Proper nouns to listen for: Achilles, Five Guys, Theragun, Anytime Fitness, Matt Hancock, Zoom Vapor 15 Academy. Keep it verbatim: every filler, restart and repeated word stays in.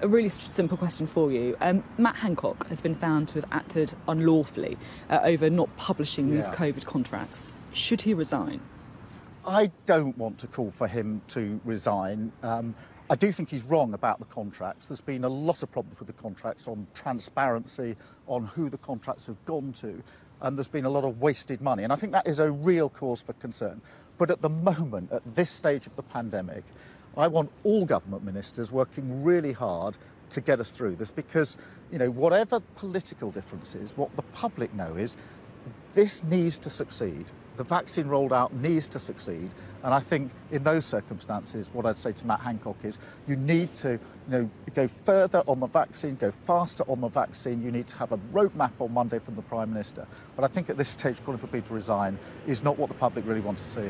A really simple question for you. Um, Matt Hancock has been found to have acted unlawfully uh, over not publishing these yeah. COVID contracts. Should he resign? I don't want to call for him to resign. Um, I do think he's wrong about the contracts. There's been a lot of problems with the contracts on transparency, on who the contracts have gone to, and there's been a lot of wasted money. And I think that is a real cause for concern. But at the moment, at this stage of the pandemic, I want all government ministers working really hard to get us through this because, you know, whatever political differences, what the public know is this needs to succeed. The vaccine rolled out needs to succeed. And I think in those circumstances, what I'd say to Matt Hancock is you need to, you know, go further on the vaccine, go faster on the vaccine. You need to have a roadmap on Monday from the Prime Minister. But I think at this stage, calling for people to resign is not what the public really want to see.